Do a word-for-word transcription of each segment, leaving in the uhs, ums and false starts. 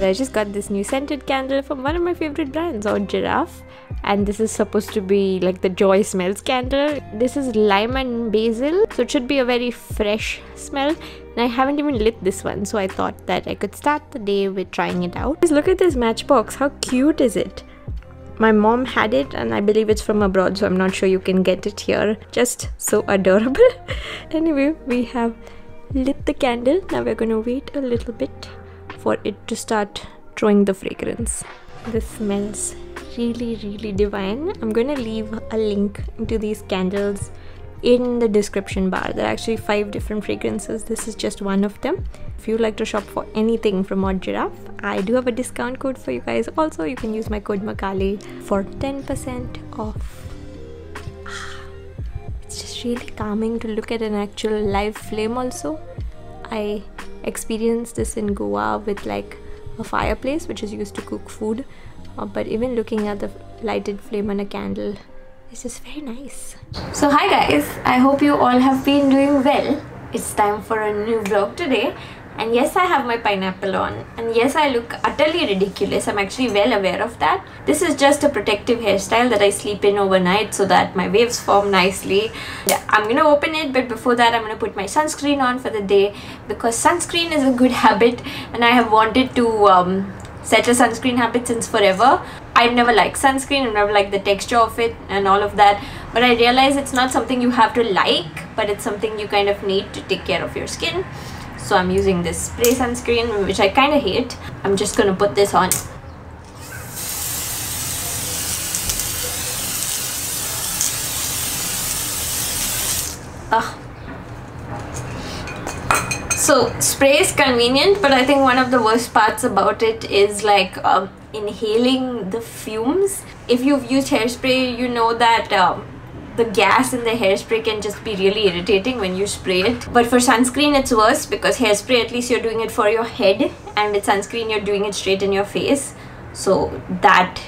But I just got this new scented candle from one of my favorite brands, OddGiraffe, and this is supposed to be like the JOY SMELLS candle. This is lime and basil, so it should be a very fresh smell. And I haven't even lit this one, so I thought that I could start the day with trying it out. Just look at this matchbox, how cute is it? My mom had it and I believe it's from abroad, so I'm not sure you can get it here. Just so adorable. Anyway, we have lit the candle. Now we're gonna wait a little bit for it to start throwing the fragrance. This smells really, really divine. I'm gonna leave a link to these candles in the description bar. There are actually five different fragrances. This is just one of them. If you like to shop for anything from OddGiraffe, I do have a discount code for you guys. Also, you can use my code Magali for ten percent off. Ah, it's just really calming to look at an actual live flame. Also, I experienced this in Goa with like a fireplace which is used to cook food, uh, but even looking at the lighted flame on a candle, it's just very nice. So hi guys, I hope you all have been doing well. It's time for a new vlog today, and yes, I have my pineapple on, and yes, I look utterly ridiculous. I'm actually well aware of that. This is just a protective hairstyle that I sleep in overnight so that my waves form nicely. Yeah, I'm gonna open it, but before that I'm gonna put my sunscreen on for the day, because sunscreen is a good habit and I have wanted to um, set a sunscreen habit since forever. I've never liked sunscreen, I've never liked the texture of it and all of that, but I realize it's not something you have to like, but it's something you kind of need to take care of your skin. So I'm using this spray sunscreen, which I kind of hate. I'm just gonna put this on. Ugh. So spray is convenient, but I think one of the worst parts about it is like um, inhaling the fumes. If you've used hairspray, you know that um, the gas in the hairspray can just be really irritating when you spray it. But for sunscreen it's worse, because hairspray at least you're doing it for your head, and with sunscreen you're doing it straight in your face. So that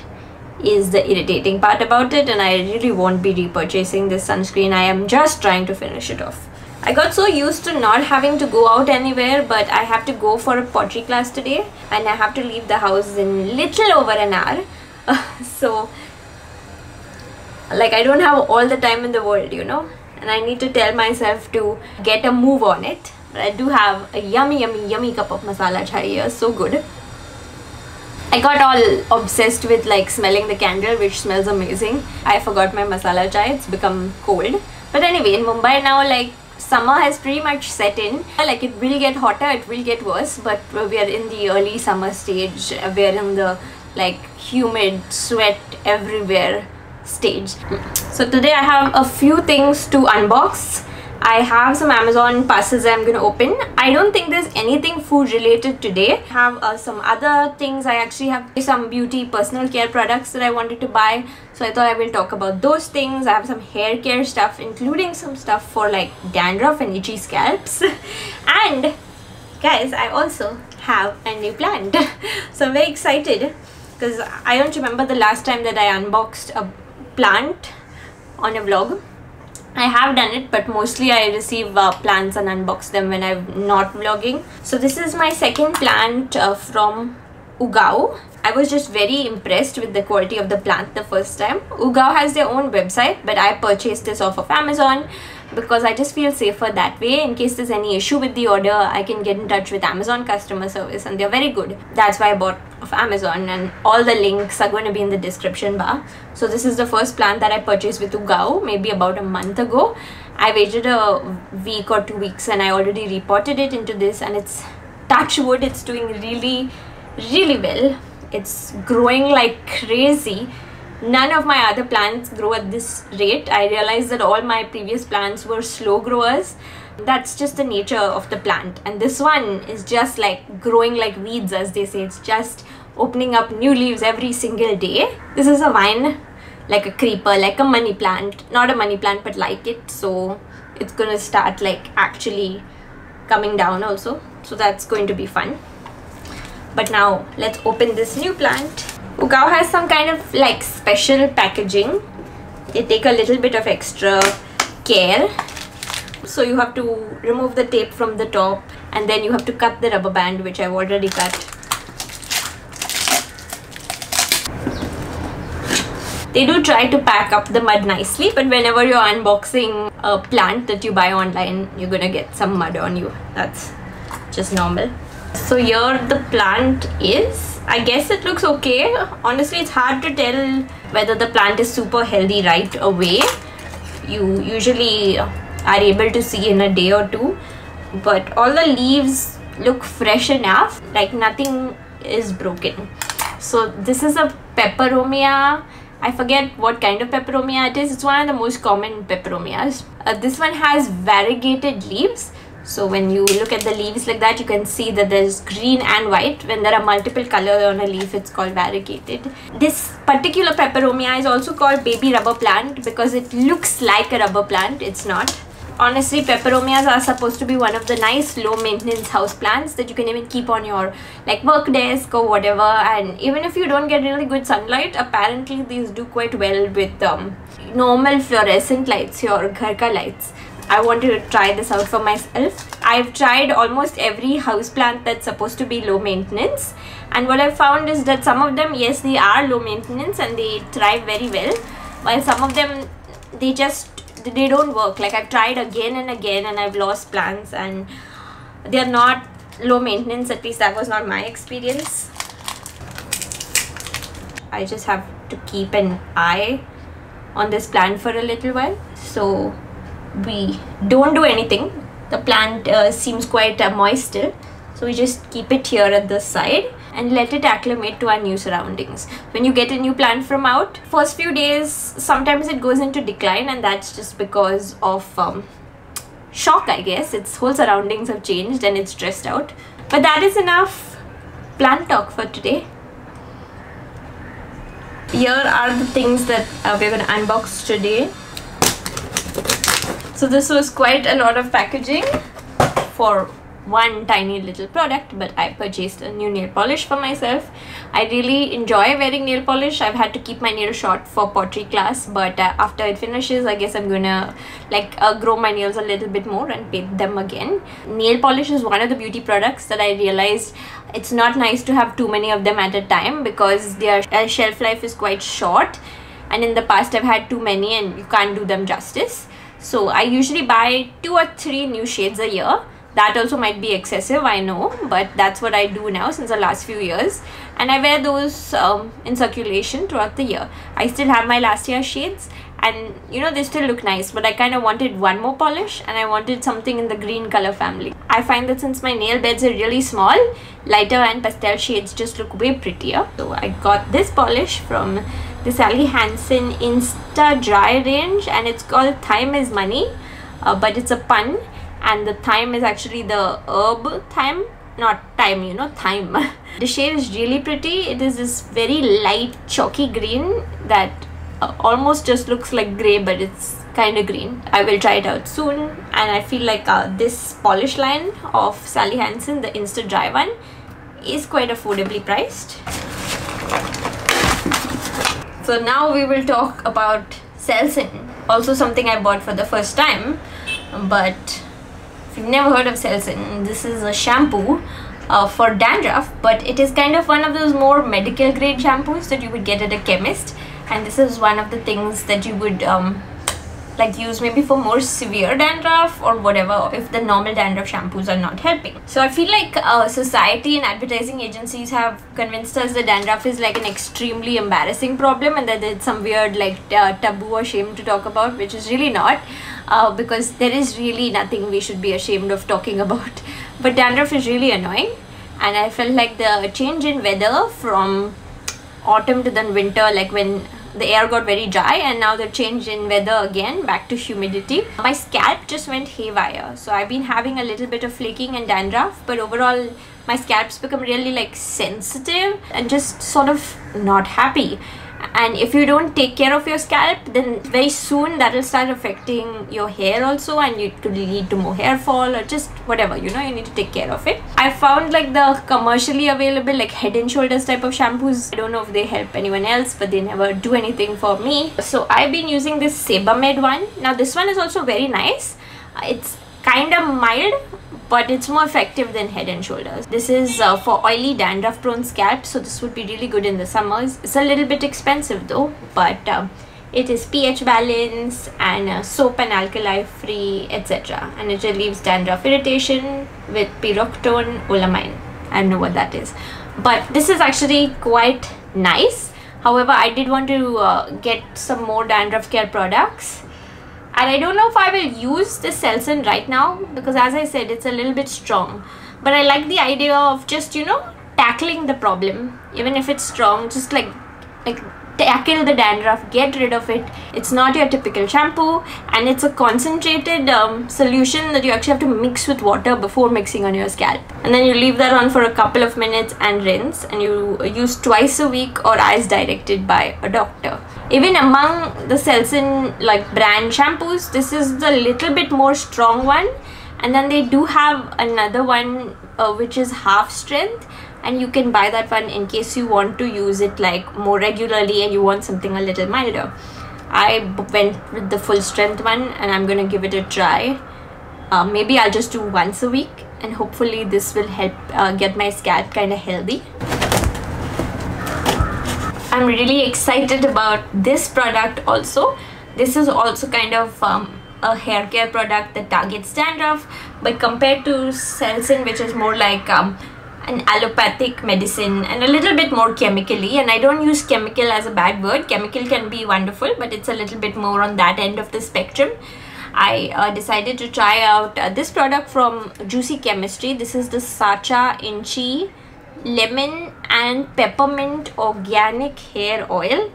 is the irritating part about it, and I really won't be repurchasing this sunscreen. I am just trying to finish it off. I got so used to not having to go out anywhere, but I have to go for a pottery class today and I have to leave the house in little over an hour. Uh, so like I don't have all the time in the world, you know, and I need to tell myself to get a move on it. But I do have a yummy, yummy, yummy cup of masala chai here, so good. I got all obsessed with like smelling the candle, which smells amazing. I forgot my masala chai, it's become cold. But anyway, in Mumbai now, like, summer has pretty much set in. Like it will get hotter, it will get worse, but we are in the early summer stage. We are in the like humid, sweat everywhere stage. So today I have a few things to unbox. I have some Amazon parcels I'm gonna open. I don't think there's anything food related today. I have uh, some other things. I actually have some beauty personal care products that I wanted to buy, so I thought I will talk about those things. I have some hair care stuff, including some stuff for like dandruff and itchy scalps. And guys, I also have a new plant. So I'm very excited, because I don't remember the last time that I unboxed a plant on a vlog. I have done it, but mostly I receive uh, plants and unbox them when I'm not vlogging. So this is my second plant uh, from Ugaoo. I was just very impressed with the quality of the plant the first time. Ugaoo has their own website, but I purchased this off of Amazon because I just feel safer that way. In case there's any issue with the order, I can get in touch with Amazon customer service, and they're very good. That's why I bought off Amazon, and all the links are going to be in the description bar. So this is the first plant that I purchased with Ugaoo, maybe about a month ago. I waited a week or two weeks and I already repotted it into this, and it's touch wood, it's doing really, really well. It's growing like crazy. None of my other plants grow at this rate. I realized that all my previous plants were slow growers. That's just the nature of the plant. And this one is just like growing like weeds, as they say. It's just opening up new leaves every single day. This is a vine, like a creeper, like a money plant. Not a money plant, but like it. So it's gonna start like actually coming down also. So that's going to be fun. But now let's open this new plant. Ugaoo has some kind of like special packaging. They take a little bit of extra care. So you have to remove the tape from the top, and then you have to cut the rubber band, which I've already cut. They do try to pack up the mud nicely, but whenever you're unboxing a plant that you buy online, you're gonna get some mud on you. That's just normal. So here the plant is. I guess it looks okay. Honestly, it's hard to tell whether the plant is super healthy right away. You usually are able to see in a day or two, but all the leaves look fresh enough, like nothing is broken. So this is a peperomia. I forget what kind of peperomia it is. It's one of the most common peperomias. Uh, this one has variegated leaves. So when you look at the leaves like that, you can see that there's green and white. When there are multiple colors on a leaf, it's called variegated. This particular peperomia is also called baby rubber plant because it looks like a rubber plant. It's not. Honestly, peperomias are supposed to be one of the nice low maintenance house plants that you can even keep on your like work desk or whatever, and even if you don't get really good sunlight, apparently these do quite well with um, normal fluorescent lights, your ghar ka lights. I wanted to try this out for myself. I've tried almost every house plant that's supposed to be low maintenance, and what I've found is that some of them, yes, they are low maintenance and they thrive very well, while some of them, they just they don't work. Like I've tried again and again and I've lost plants, and they're not low maintenance, at least that was not my experience. I just have to keep an eye on this plant for a little while. So we don't do anything. The plant uh, seems quite uh, moist still, so we just keep it here at the side and let it acclimate to our new surroundings. When you get a new plant from out, first few days, sometimes it goes into decline, and that's just because of um, shock, I guess. Its whole surroundings have changed and it's stressed out. But that is enough plant talk for today. Here are the things that uh, we're gonna unbox today. So this was quite a lot of packaging for one tiny little product, but I purchased a new nail polish for myself. I really enjoy wearing nail polish. I've had to keep my nail short for pottery class, but uh, after it finishes, I guess I'm gonna like uh, grow my nails a little bit more and paint them again. Nail polish is one of the beauty products that I realized it's not nice to have too many of them at a time because their shelf life is quite short, and in the past I've had too many and you can't do them justice. So I usually buy two or three new shades a year. That also might be excessive, I know, but that's what I do now since the last few years. And I wear those um, in circulation throughout the year. I still have my last year's shades, and you know, they still look nice, but I kind of wanted one more polish, and I wanted something in the green color family. I find that since my nail beds are really small, lighter and pastel shades just look way prettier. So I got this polish from the Sally Hansen Insta Dry range, and it's called Thyme is Money, uh, but it's a pun. And the thyme is actually the herb thyme, not thyme, you know, thyme. The shade is really pretty. It is this very light chalky green that uh, almost just looks like grey, but it's kind of green. I will try it out soon. And I feel like uh, this polish line of Sally Hansen, the Insta Dry one, is quite affordably priced. So now we will talk about Selsun. Also something I bought for the first time, but if you've never heard of Selsun, this is a shampoo uh, for dandruff, but it is kind of one of those more medical grade shampoos that you would get at a chemist, and this is one of the things that you would um, like use maybe for more severe dandruff or whatever, if the normal dandruff shampoos are not helping. So I feel like uh, society and advertising agencies have convinced us that dandruff is like an extremely embarrassing problem and that it's some weird like uh, taboo or shame to talk about, which is really not. Uh, because there is really nothing we should be ashamed of talking about. But dandruff is really annoying, and I felt like the change in weather from autumn to then winter, like when the air got very dry, and now the change in weather again back to humidity, my scalp just went haywire. So I've been having a little bit of flaking and dandruff, but overall my scalp's become really like sensitive and just sort of not happy. And if you don't take care of your scalp, then very soon that will start affecting your hair also, and you could lead to more hair fall or just whatever, you know, you need to take care of it. I found like the commercially available like Head and Shoulders type of shampoos, I don't know if they help anyone else, but they never do anything for me. So I've been using this Sebamed one. Now this one is also very nice. It's kind of mild, but it's more effective than Head and Shoulders. This is uh, for oily, dandruff prone scalp, so this would be really good in the summers. It's a little bit expensive though, but uh, it is pH balanced and uh, soap and alkali free, etc., and it relieves dandruff irritation with piroctone olamine. I don't know what that is, but this is actually quite nice. However, I did want to uh, get some more dandruff care products, and I don't know if I will use this Selsun right now because, as I said, it's a little bit strong, but I like the idea of just, you know, tackling the problem. Even if it's strong, just like like tackle the dandruff, get rid of it. It's not your typical shampoo, and it's a concentrated um, solution that you actually have to mix with water before mixing on your scalp, and then you leave that on for a couple of minutes and rinse, and you use twice a week or as directed by a doctor. Even among the Selsun like brand shampoos, this is the little bit more strong one, and then they do have another one uh, which is half strength, and you can buy that one in case you want to use it like more regularly and you want something a little milder. I went with the full strength one, and I'm gonna give it a try. Uh, maybe I'll just do once a week, and hopefully this will help uh, get my scalp kind of healthy. I'm really excited about this product also. This is also kind of um, a hair care product that targets dandruff, but compared to Selsun, which is more like um, an allopathic medicine and a little bit more chemically, and I don't use chemical as a bad word. Chemical can be wonderful, but it's a little bit more on that end of the spectrum. I uh, decided to try out uh, this product from Juicy Chemistry. This is the Sacha Inchi lemon and peppermint organic hair oil.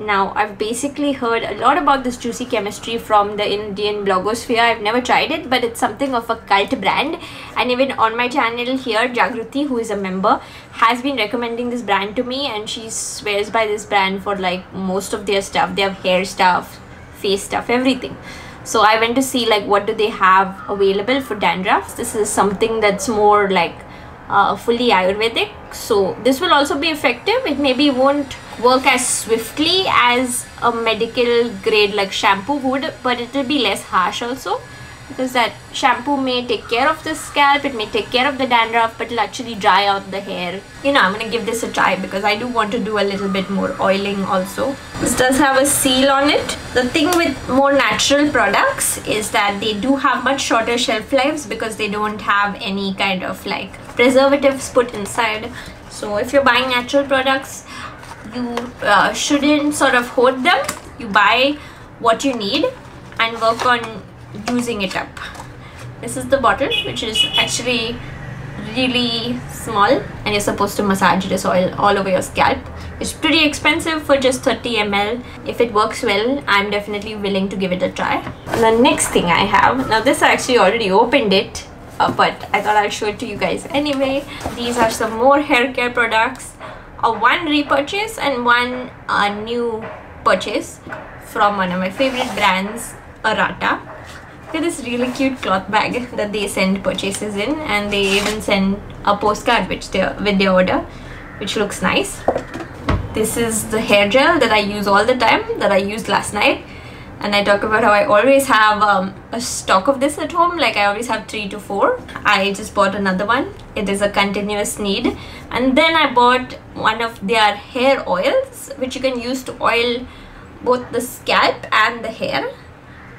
Now, I've basically heard a lot about this Juicy Chemistry from the Indian blogosphere. I've never tried it, but it's something of a cult brand, and even on my channel here, Jagruthi, who is a member, has been recommending this brand to me, and she swears by this brand for like most of their stuff. They have hair stuff, face stuff, everything. So I went to see like what do they have available for dandruff. This is something that's more like uh, fully Ayurvedic, so this will also be effective. It maybe won't work as swiftly as a medical grade like shampoo would, but it will be less harsh also, because that shampoo may take care of the scalp, it may take care of the dandruff, but it'll actually dry out the hair. You know, I'm gonna give this a try because I do want to do a little bit more oiling also. This does have a seal on it. The thing with more natural products is that they do have much shorter shelf lives because they don't have any kind of like preservatives put inside. So if you're buying natural products, you uh, shouldn't sort of hoard them. You buy what you need and work on using it up. This is the bottle, which is actually really small, and you're supposed to massage this oil all over your scalp. It's pretty expensive for just thirty milliliters. If it works well, I'm definitely willing to give it a try. And the next thing I have, now this I actually already opened it, uh, but I thought I'll show it to you guys anyway. These are some more hair care products. Uh, one repurchase and one uh, new purchase from one of my favorite brands, Arata. Look at this really cute cloth bag that they send purchases in, and they even send a postcard which they, with their order, which looks nice. This is the hair gel that I use all the time, that I used last night, and I talk about how I always have um, a stock of this at home. Like, I always have three to four. I just bought another one. It is a continuous need. And then I bought one of their hair oils, which you can use to oil both the scalp and the hair.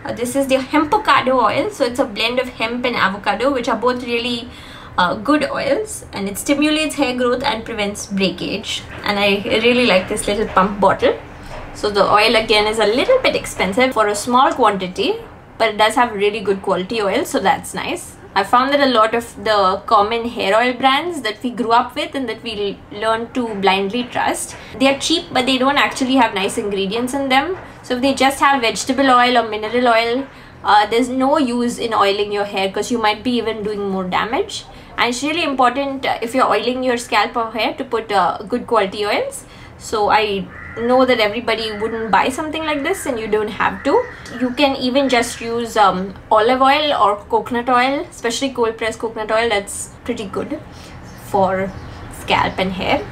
Uh, this is the hempocado oil, so it's a blend of hemp and avocado, which are both really uh, good oils, and it stimulates hair growth and prevents breakage. And I really like this little pump bottle. So the oil again is a little bit expensive for a small quantity, but it does have really good quality oil, so that's nice. I found that a lot of the common hair oil brands that we grew up with and that we learn to blindly trust, they are cheap, but they don't actually have nice ingredients in them. So if they just have vegetable oil or mineral oil, uh, there's no use in oiling your hair because you might be even doing more damage. And it's really important uh, if you're oiling your scalp or hair to put uh, good quality oils. So I know that everybody wouldn't buy something like this, and you don't have to. You can even just use um, olive oil or coconut oil, especially cold pressed coconut oil. That's pretty good for scalp and hair.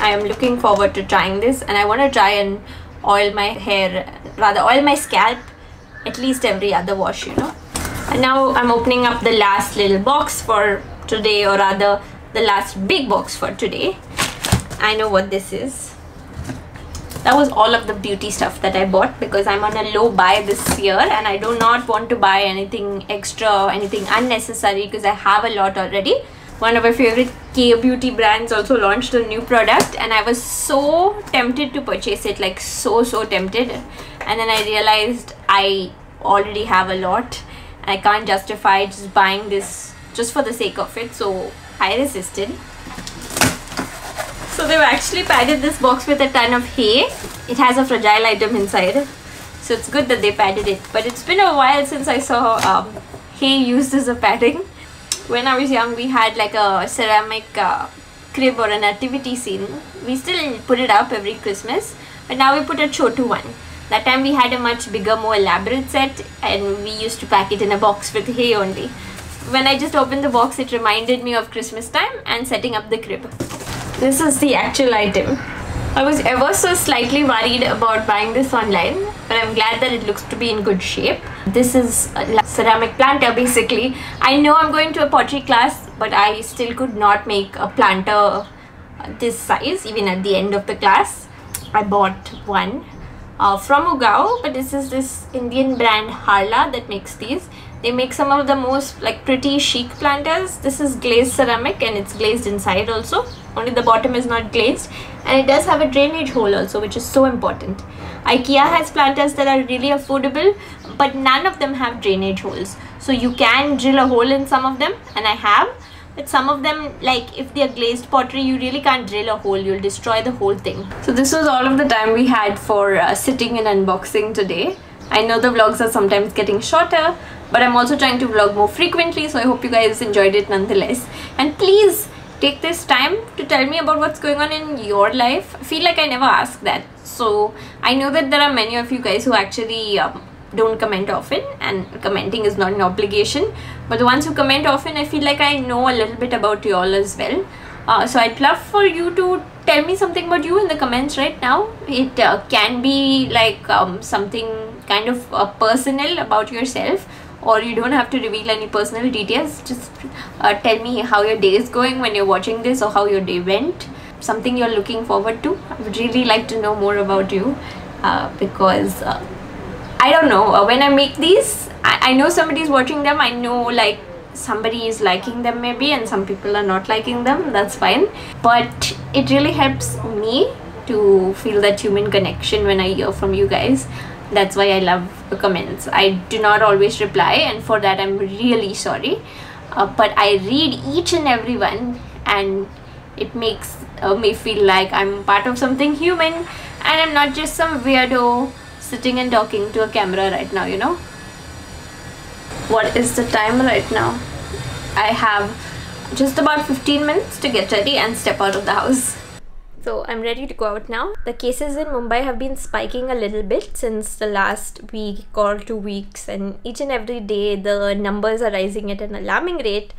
I am looking forward to trying this, and I want to try and oil my hair, rather oil my scalp at least every other wash, you know. And now I'm opening up the last little box for today, or rather the last big box for today. I know what this is. That was all of the beauty stuff that I bought because I'm on a low buy this year and I do not want to buy anything extra or anything unnecessary because I have a lot already. One of my favorite K beauty brands also launched a new product and I was so tempted to purchase it, like so so tempted, and then I realized I already have a lot. I can't justify just buying this just for the sake of it, so I resisted. So they've actually padded this box with a ton of hay. It has a fragile item inside, so it's good that they padded it. But it's been a while since I saw um, hay used as a padding. When I was young, we had like a ceramic uh, crib or a nativity scene. We still put it up every Christmas, but now we put a chotu one. That time we had a much bigger, more elaborate set, and we used to pack it in a box with hay only. When I just opened the box, it reminded me of Christmas time and setting up the crib. This is the actual item. I was ever so slightly worried about buying this online, but I'm glad that it looks to be in good shape. This is a ceramic planter basically. I know I'm going to a pottery class, but I still could not make a planter this size even at the end of the class. I bought one uh, from Ugaoo, but this is this Indian brand Harla that makes these. They make some of the most like pretty chic planters. This is glazed ceramic and it's glazed inside also. Only the bottom is not glazed, and it does have a drainage hole also, which is so important. IKEA has planters that are really affordable, but none of them have drainage holes. So you can drill a hole in some of them, and I have. But some of them, like if they are glazed pottery, you really can't drill a hole. You'll destroy the whole thing. So this was all of the time we had for uh, sitting and unboxing today. I know the vlogs are sometimes getting shorter, but I'm also trying to vlog more frequently, so I hope you guys enjoyed it nonetheless. And please take this time to tell me about what's going on in your life. I feel like I never ask that. So I know that there are many of you guys who actually um, don't comment often, and commenting is not an obligation. But the ones who comment often, I feel like I know a little bit about you all as well. Uh, so I'd love for you to tell me something about you in the comments right now. It uh, can be like um, something kind of uh, personal about yourself, or you don't have to reveal any personal details. Just uh, tell me how your day is going when you're watching this, or how your day went, something you're looking forward to. I would really like to know more about you uh, because uh, I don't know, uh, when I make these, I, I know somebody's watching them. I know like somebody is liking them maybe, and some people are not liking them. That's fine, but it really helps me to feel that human connection when I hear from you guys. That's why I love the comments. I do not always reply, and for that I'm really sorry, uh, but I read each and every one, and it makes uh, me feel like I'm part of something human, and I'm not just some weirdo sitting and talking to a camera right now, you know. What is the time right now? I have just about fifteen minutes to get ready and step out of the house. So I'm ready to go out now. The cases in Mumbai have been spiking a little bit since the last week or two weeks, and each and every day the numbers are rising at an alarming rate.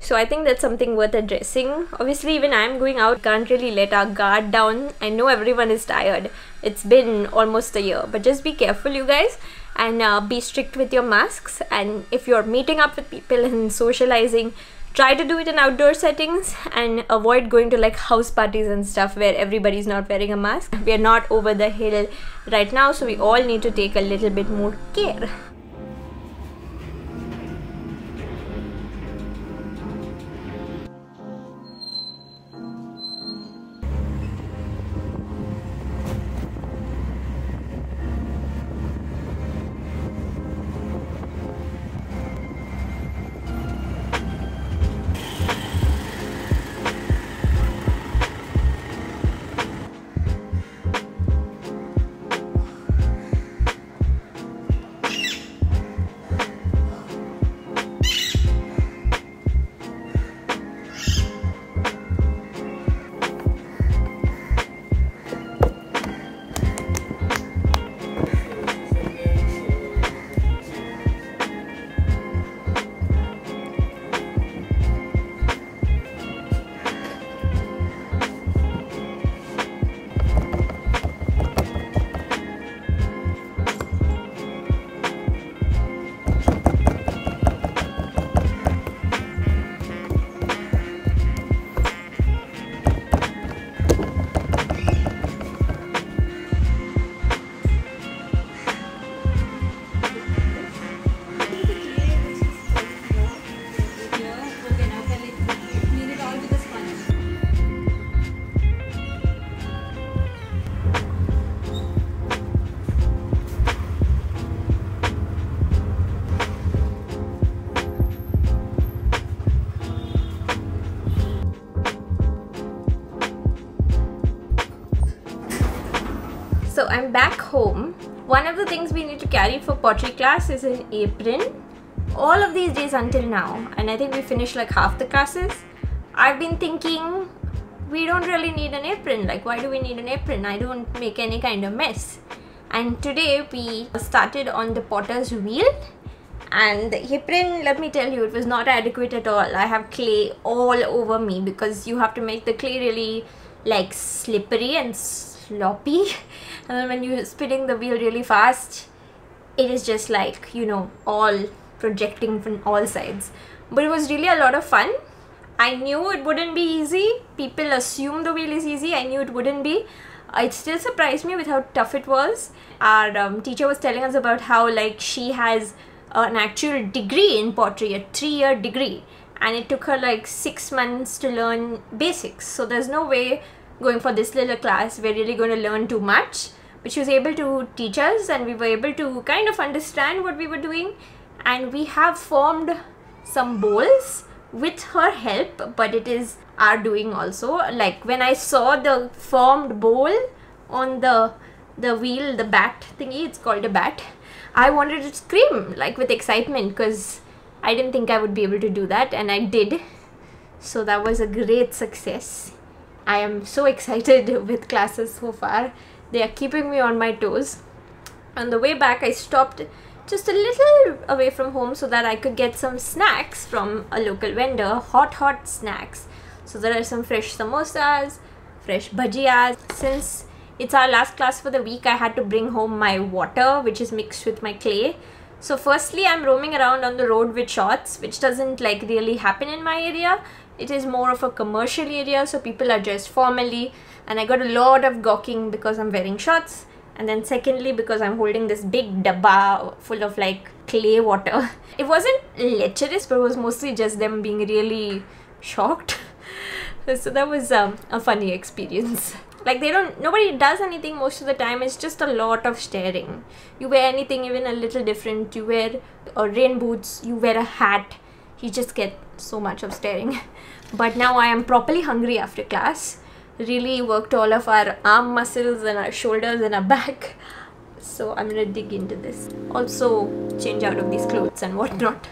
So I think that's something worth addressing. Obviously, even I'm going out, can't really let our guard down. I know everyone is tired. It's been almost a year, but just be careful, you guys, and uh, be strict with your masks. And if you're meeting up with people and socializing, try to do it in outdoor settings and avoid going to like house parties and stuff where everybody's not wearing a mask. We are not over the hill right now, so we all need to take a little bit more care. So I'm back home. One of the things we need to carry for pottery class is an apron. All of these days until now, and I think we finished like half the classes, I've been thinking we don't really need an apron. Like, why do we need an apron? I don't make any kind of mess. And today we started on the potter's wheel, and the apron, let me tell you, it was not adequate at all. I have clay all over me because you have to make the clay really like slippery and sloppy, and then when you're spinning the wheel really fast, it is just like, you know, all projecting from all sides. But it was really a lot of fun. I knew it wouldn't be easy. People assume the wheel is easy. I knew it wouldn't be. It still surprised me with how tough it was. Our um, teacher was telling us about how like she has uh, an actual degree in pottery, a three-year degree, and it took her like six months to learn basics. So there's no way going for this little class we're really going to learn too much. But she was able to teach us, and we were able to kind of understand what we were doing. And we have formed some bowls with her help, but it is our doing also. Like when I saw the formed bowl on the the wheel, the bat thingy, it's called a bat, I wanted to scream like with excitement because I didn't think I would be able to do that, and I did. So that was a great success. I am so excited with classes so far. They are keeping me on my toes. On the way back, I stopped just a little away from home so that I could get some snacks from a local vendor, hot hot snacks. So there are some fresh samosas, fresh bhajiyas. Since it's our last class for the week, I had to bring home my water, which is mixed with my clay. So firstly, I'm roaming around on the road with shots, which doesn't like really happen in my area. It is more of a commercial area, so people are dressed formally, and I got a lot of gawking because I'm wearing shorts. And then secondly, because I'm holding this big dabba full of like clay water. It wasn't lecherous, but it was mostly just them being really shocked. So that was um, a funny experience. Like they don't, nobody does anything most of the time. It's just a lot of staring. You wear anything even a little different. You wear uh, rain boots, you wear a hat. You just get so much of staring. But now I am properly hungry after class. Really worked all of our arm muscles and our shoulders and our back. So I'm gonna dig into this. Also change out of these clothes and whatnot.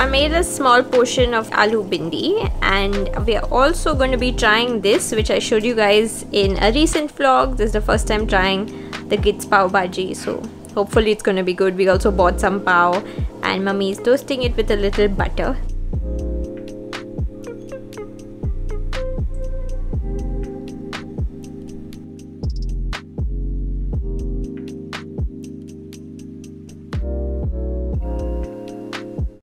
I made a small portion of aloo bindi, and we're also going to be trying this, which I showed you guys in a recent vlog. This is the first time trying the Gits pav bhaji, so hopefully it's going to be good. We also bought some pav, and mummy is toasting it with a little butter.